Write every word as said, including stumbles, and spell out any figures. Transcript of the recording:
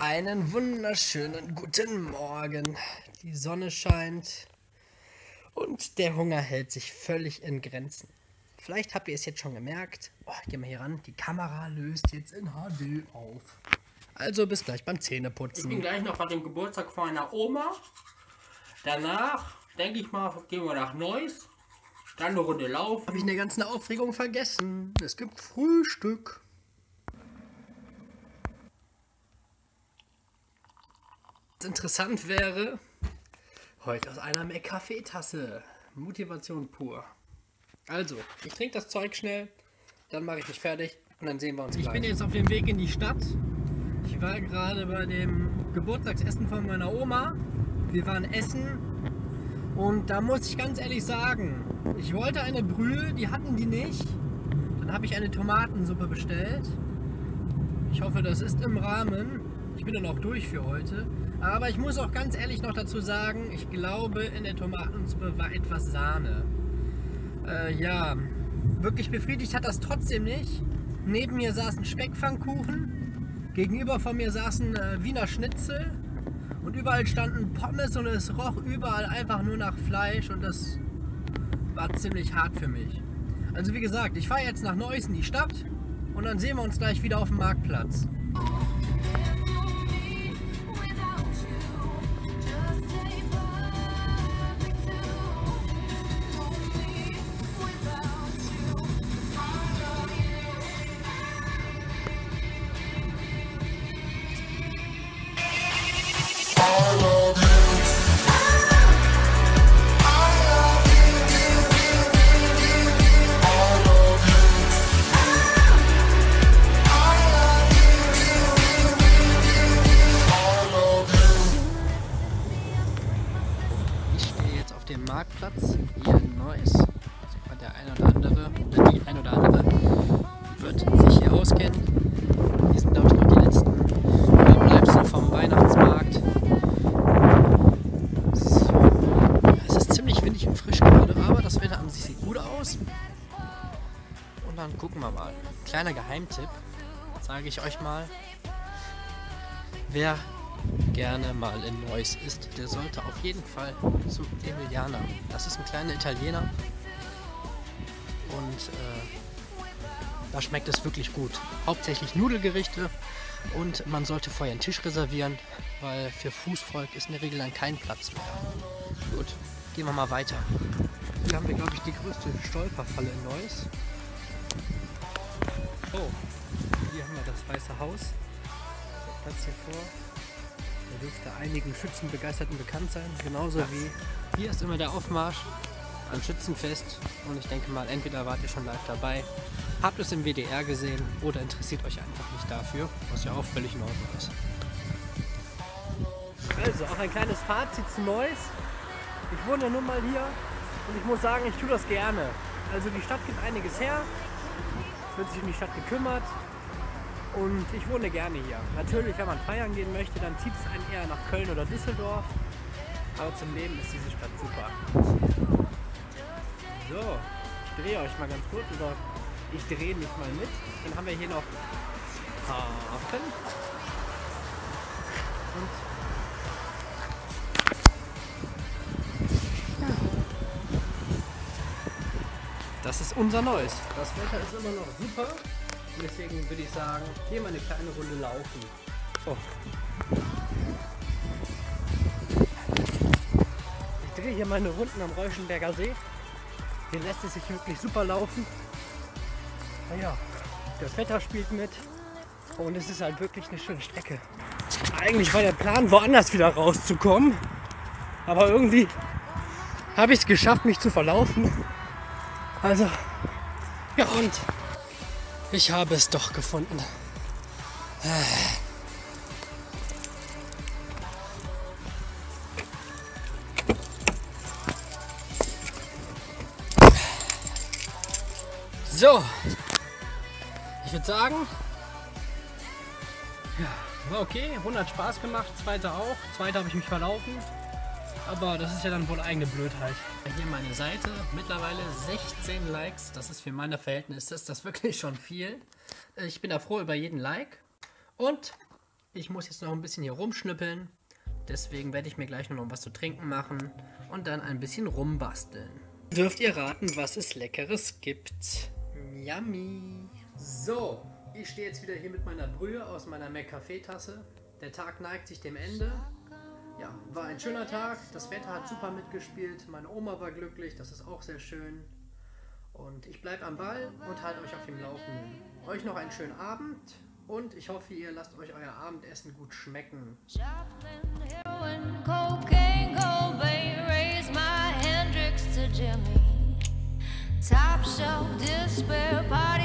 Einen wunderschönen guten Morgen. Die Sonne scheint und der Hunger hält sich völlig in Grenzen. Vielleicht habt ihr es jetzt schon gemerkt. Oh, ich geh mal hier ran. Die Kamera löst jetzt in H D auf. Also bis gleich beim Zähneputzen. Ich bin gleich noch bei dem Geburtstag von meiner Oma. Danach, denke ich mal, gehen wir nach Neuss. Dann eine Runde laufen. Habe ich eine ganze Aufregung vergessen. Es gibt Frühstück. Interessant wäre, heute aus einer McCafé-Tasse. Motivation pur. Also, ich trinke das Zeug schnell, dann mache ich mich fertig und dann sehen wir uns gleich. Ich bin jetzt auf dem Weg in die Stadt. Ich war gerade bei dem Geburtstagsessen von meiner Oma. Wir waren essen und da muss ich ganz ehrlich sagen, ich wollte eine Brühe, die hatten die nicht. Dann habe ich eine Tomatensuppe bestellt. Ich hoffe, das ist im Rahmen. Ich bin dann auch durch für heute. Aber ich muss auch ganz ehrlich noch dazu sagen, ich glaube, in der Tomatensuppe war etwas Sahne. Äh, ja, wirklich befriedigt hat das trotzdem nicht. Neben mir saß ein Speckpfannkuchen, gegenüber von mir saßen äh, Wiener Schnitzel und überall standen Pommes und es roch überall einfach nur nach Fleisch und das war ziemlich hart für mich. Also wie gesagt, ich fahre jetzt nach Neuss in die Stadt und dann sehen wir uns gleich wieder auf dem Marktplatz. Marktplatz hier in Neuss. Der ein oder andere, oder die ein oder andere wird sich hier auskennen. Hier sind glaube ich noch die letzten Überbleibsel vom Weihnachtsmarkt. Es ist ziemlich windig und frisch gerade, aber das Wetter an sich sieht gut aus. Und dann gucken wir mal. Kleiner Geheimtipp, sage ich euch mal. Wer gerne mal in Neuss ist, der sollte auf jeden Fall zu Emiliana. Das ist ein kleiner Italiener und äh, da schmeckt es wirklich gut. Hauptsächlich Nudelgerichte und man sollte vorher einen Tisch reservieren, weil für Fußvolk ist in der Regel dann kein Platz mehr. Gut, gehen wir mal weiter. Hier haben wir glaube ich die größte Stolperfalle in Neuss. Oh, hier haben wir das Weiße Haus. Der Platz hier vor. Der dürfte einigen Schützenbegeisterten bekannt sein, genauso wie hier ist immer der Aufmarsch am Schützenfest und ich denke mal, entweder wart ihr schon live dabei, habt es im W D R gesehen oder interessiert euch einfach nicht dafür, was ja auch völlig in Ordnung ist. Also auch ein kleines Fazit zu Neuss. Ich wohne nun mal hier und ich muss sagen, ich tue das gerne. Also die Stadt gibt einiges her, es wird sich um die Stadt gekümmert. Und ich wohne gerne hier. Natürlich, wenn man feiern gehen möchte, dann zieht es einen eher nach Köln oder Düsseldorf. Aber zum Leben ist diese Stadt super. So, ich drehe euch mal ganz kurz. Oder ich drehe mich mal mit. Dann haben wir hier noch Hafen. Und das ist unser Neues. Das Wetter ist immer noch super. Deswegen würde ich sagen, gehen wir eine kleine Runde laufen. Oh. Ich drehe hier meine Runden am Reuschenberger See. Hier lässt es sich wirklich super laufen. Naja, das Wetter spielt mit und es ist halt wirklich eine schöne Strecke. Eigentlich war der Plan, woanders wieder rauszukommen, aber irgendwie habe ich es geschafft, mich zu verlaufen. Also, ja und... ich habe es doch gefunden. So, ich würde sagen, ja, war okay, hundert Spaß gemacht, zweite auch, zweite habe ich mich verlaufen, aber das ist ja dann wohl eigene Blödheit. Hier meine Seite, mittlerweile sechzehn Likes, das ist für meine Verhältnisse, das ist wirklich schon viel. Ich bin da froh über jeden Like und Ich muss jetzt noch ein bisschen hier rumschnippeln. Deswegen werde ich mir gleich noch was zu trinken machen und dann ein bisschen rumbasteln. Dürft ihr raten, was es Leckeres gibt? Yummy! So, ich stehe jetzt wieder hier mit meiner Brühe aus meiner McCafé-Tasse. Der Tag neigt sich dem Ende. Ja, war ein schöner Tag. Das Wetter hat super mitgespielt. Meine Oma war glücklich. Das ist auch sehr schön. Und ich bleibe am Ball und halte euch auf dem Laufenden. Euch noch einen schönen Abend. Und ich hoffe, ihr lasst euch euer Abendessen gut schmecken. Top shelf despair party.